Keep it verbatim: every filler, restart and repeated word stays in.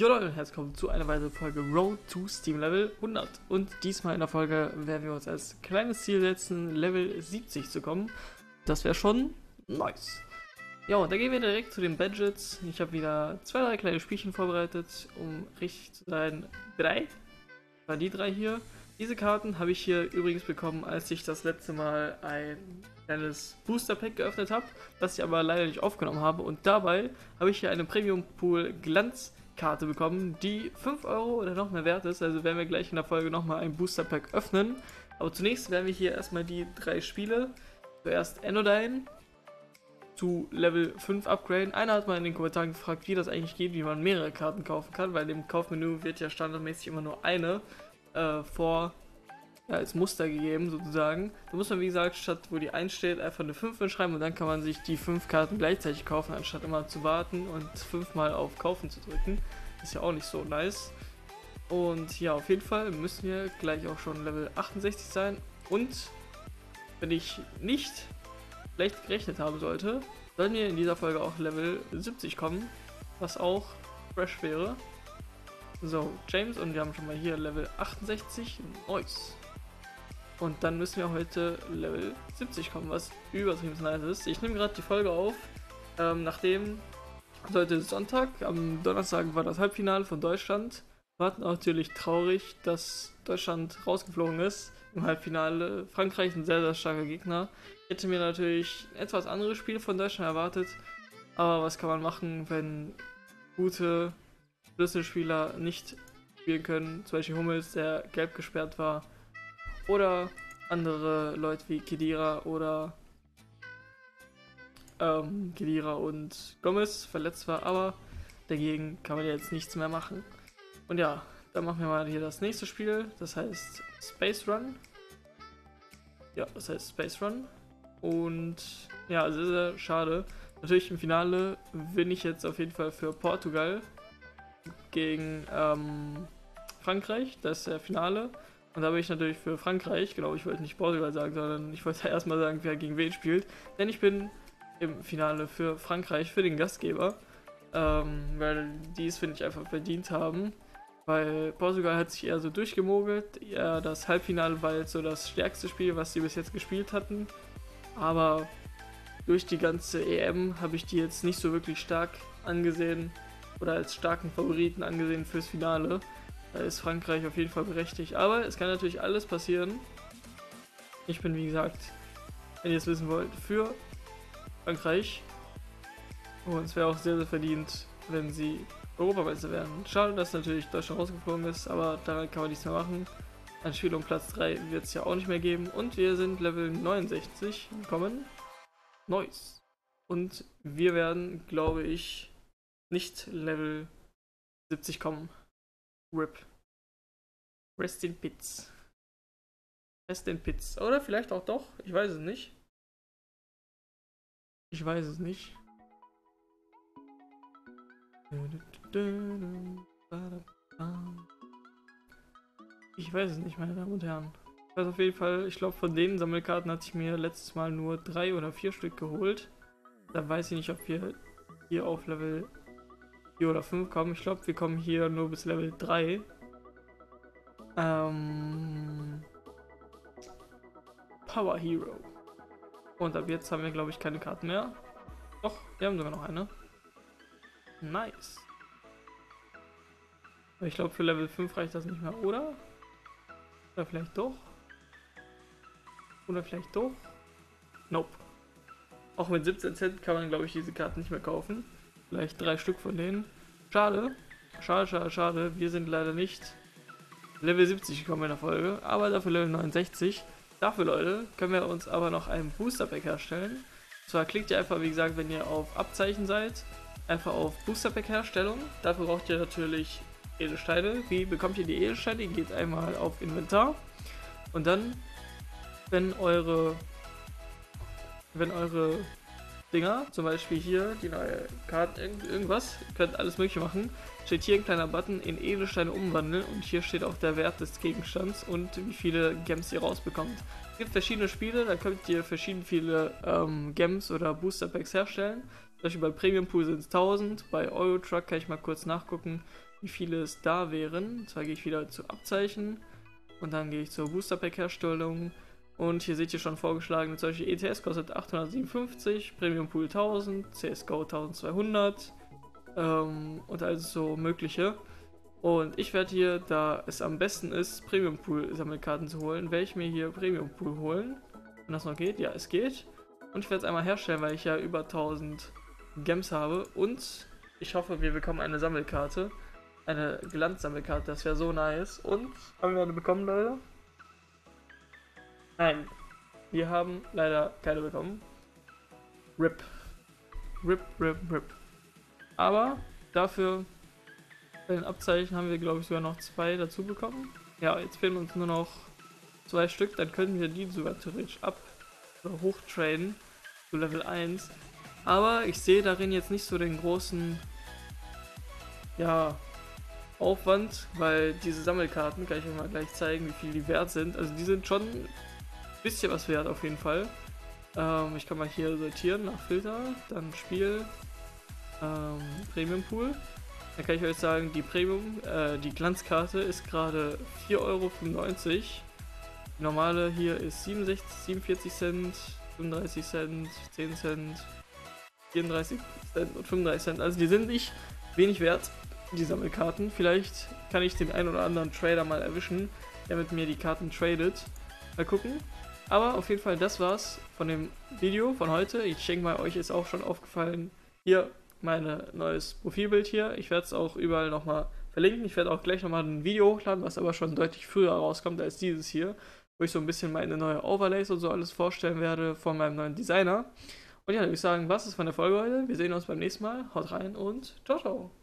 Jo Leute, herzlich willkommen zu einer weiteren Folge Road to Steam Level hundert. Und diesmal in der Folge werden wir uns als kleines Ziel setzen, Level siebzig zu kommen. Das wäre schon nice. Ja, und da gehen wir direkt zu den Badges. Ich habe wieder zwei, drei kleine Spielchen vorbereitet, um richtig zu sein. Drei. Das waren die drei hier. Diese Karten habe ich hier übrigens bekommen, als ich das letzte Mal ein kleines Booster Pack geöffnet habe, das ich aber leider nicht aufgenommen habe. Und dabei habe ich hier eine Premium Pool Glanz Karte bekommen, die fünf Euro oder noch mehr wert ist, also werden wir gleich in der Folge nochmal ein Booster Pack öffnen. Aber zunächst werden wir hier erstmal die drei Spiele, zuerst Anodyne, zu Level fünf upgraden. Einer hat mal in den Kommentaren gefragt, wie das eigentlich geht, wie man mehrere Karten kaufen kann, weil im Kaufmenü wird ja standardmäßig immer nur eine äh, vor ja, als Muster gegeben sozusagen. Da muss man, wie gesagt, statt wo die eins steht, einfach eine fünf hinschreiben und dann kann man sich die fünf Karten gleichzeitig kaufen, anstatt immer zu warten und fünfmal auf Kaufen zu drücken. Ist ja auch nicht so nice. Und ja, auf jeden Fall müssen wir gleich auch schon Level achtundsechzig sein. Und wenn ich nicht schlecht gerechnet haben sollte, sollen wir in dieser Folge auch Level siebzig kommen, was auch fresh wäre. So, James, und wir haben schon mal hier Level achtundsechzig. Nice. Und dann müssen wir heute Level siebzig kommen, was übertrieben nice ist. Ich nehme gerade die Folge auf, ähm, nachdem heute ist Sonntag, am Donnerstag war das Halbfinale von Deutschland. War natürlich traurig, dass Deutschland rausgeflogen ist im Halbfinale. Frankreich ein sehr, sehr starker Gegner. Ich hätte mir natürlich etwas andere Spiele von Deutschland erwartet, aber was kann man machen, wenn gute Schlüsselspieler nicht spielen können, zum Beispiel Hummels, der gelb gesperrt war. Oder andere Leute wie Kedira oder ähm, Kedira und Gomez verletzt war, aber dagegen kann man jetzt nichts mehr machen. Und ja, dann machen wir mal hier das nächste Spiel, das heißt Space Run. Ja, das heißt Space Run. Und ja, sehr, sehr schade. Natürlich im Finale bin ich jetzt auf jeden Fall für Portugal gegen ähm, Frankreich, das ist der Finale. Und da bin ich natürlich für Frankreich, genau, ich wollte nicht Portugal sagen, sondern ich wollte erstmal sagen, wer gegen wen spielt. Denn ich bin im Finale für Frankreich, für den Gastgeber, ähm, weil die es, finde ich, einfach verdient haben. Weil Portugal hat sich eher so durchgemogelt, ja, das Halbfinale war jetzt so das stärkste Spiel, was sie bis jetzt gespielt hatten. Aber durch die ganze E M habe ich die jetzt nicht so wirklich stark angesehen oder als starken Favoriten angesehen fürs Finale. Da ist Frankreich auf jeden Fall berechtigt, aber es kann natürlich alles passieren. Ich bin, wie gesagt, wenn ihr es wissen wollt, für Frankreich. Und es wäre auch sehr, sehr verdient, wenn sie Europameister werden. Schade, dass natürlich Deutschland rausgeflogen ist, aber daran kann man nichts mehr machen. Ein Spiel um Platz drei wird es ja auch nicht mehr geben. Und wir sind Level neunundsechzig gekommen. Nice. Und wir werden, glaube ich, nicht Level siebzig kommen. R I P. Rest in Pits. Rest in Pits. Oder vielleicht auch doch. Ich weiß es nicht. Ich weiß es nicht. Ich weiß es nicht, meine Damen und Herren. Ich weiß auf jeden Fall, ich glaube, von den Sammelkarten hatte ich mir letztes Mal nur drei oder vier Stück geholt. Da weiß ich nicht, ob wir hier auf Level oder fünf kommen. Ich glaube, wir kommen hier nur bis Level drei. Ähm, Power Hero. Und ab jetzt haben wir, glaube ich, keine Karten mehr. Doch, wir haben sogar noch eine. Nice. Ich glaube, für Level fünf reicht das nicht mehr, oder? Oder vielleicht doch? Oder vielleicht doch? Nope. Auch mit siebzehn Cent kann man, glaube ich, diese Karten nicht mehr kaufen. Vielleicht drei Stück von denen. Schade. Schade, schade, schade. Wir sind leider nicht Level siebzig gekommen in der Folge, aber dafür Level neunundsechzig. Dafür, Leute, können wir uns aber noch einen Booster Pack herstellen. Und zwar klickt ihr einfach, wie gesagt, wenn ihr auf Abzeichen seid, einfach auf Booster Pack Herstellung. Dafür braucht ihr natürlich Edelsteine. Wie bekommt ihr die Edelsteine? Ihr geht einmal auf Inventar und dann, wenn eure, wenn eure Dinger, zum Beispiel hier die neue Karte, irgendwas, ihr könnt alles mögliche machen, steht hier ein kleiner Button, in Edelsteine umwandeln, und hier steht auch der Wert des Gegenstands und wie viele Gems ihr rausbekommt. Es gibt verschiedene Spiele, da könnt ihr verschieden viele ähm, Gems oder Booster Packs herstellen, zum Beispiel bei Premium Pool sind es tausend, bei Euro Truck kann ich mal kurz nachgucken, wie viele es da wären. Zwar gehe ich wieder zu Abzeichen und dann gehe ich zur Booster-Pack-Herstellung. Und hier seht ihr schon vorgeschlagen, mit solchen E T S kostet achthundertsiebenundfünfzig, Premium Pool tausend, C S G O zwölfhundert ähm, und also so mögliche. Und ich werde hier, da es am besten ist, Premium Pool Sammelkarten zu holen, werde ich mir hier Premium Pool holen. Wenn das noch geht, ja, es geht. Und ich werde es einmal herstellen, weil ich ja über tausend Gems habe. Und ich hoffe, wir bekommen eine Sammelkarte, eine Glanzsammelkarte, das wäre so nice. Und haben wir eine bekommen, Leute? Nein, wir haben leider keine bekommen. Rip. Rip, rip, rip. Aber dafür, bei den Abzeichen haben wir, glaube ich, sogar noch zwei dazu bekommen. Ja, jetzt fehlen uns nur noch zwei Stück, dann können wir die sogar theoretisch ab- oder hochtraden zu Level eins. Aber ich sehe darin jetzt nicht so den großen, ja, Aufwand, weil diese Sammelkarten, kann ich euch mal gleich zeigen, wie viel die wert sind. Also die sind schon bisschen was wert auf jeden Fall. Ähm, ich kann mal hier sortieren nach Filter, dann Spiel, ähm, Premium Pool. Dann kann ich euch sagen, die Premium, äh, die Glanzkarte ist gerade vier Euro fünfundneunzig. Die normale hier ist siebenundsechzig, siebenundvierzig Cent, fünfunddreißig Cent, zehn Cent, vierunddreißig Cent und fünfunddreißig Cent. Also die sind nicht wenig wert, die Sammelkarten. Vielleicht kann ich den einen oder anderen Trader mal erwischen, der mit mir die Karten tradet. Mal gucken. Aber auf jeden Fall, das war's von dem Video von heute. Ich denke mal, euch ist auch schon aufgefallen, hier mein neues Profilbild hier. Ich werde es auch überall nochmal verlinken. Ich werde auch gleich nochmal ein Video hochladen, was aber schon deutlich früher rauskommt als dieses hier, wo ich so ein bisschen meine neue Overlays und so alles vorstellen werde von meinem neuen Designer. Und ja, dann würde ich sagen, was ist von der Folge heute? Wir sehen uns beim nächsten Mal. Haut rein und ciao, ciao.